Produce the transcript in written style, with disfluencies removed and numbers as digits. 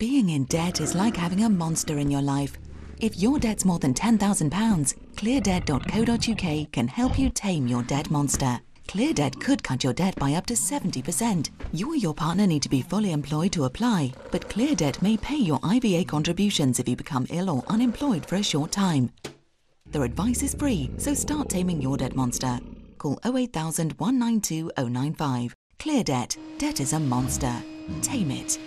Being in debt is like having a monster in your life. If your debt's more than £10,000, ClearDebt.co.uk can help you tame your debt monster. ClearDebt could cut your debt by up to 70%. You or your partner need to be fully employed to apply, but ClearDebt may pay your IVA contributions if you become ill or unemployed for a short time. Their advice is free, so start taming your debt monster. Call 08000 192 095. ClearDebt. Debt is a monster. Tame it.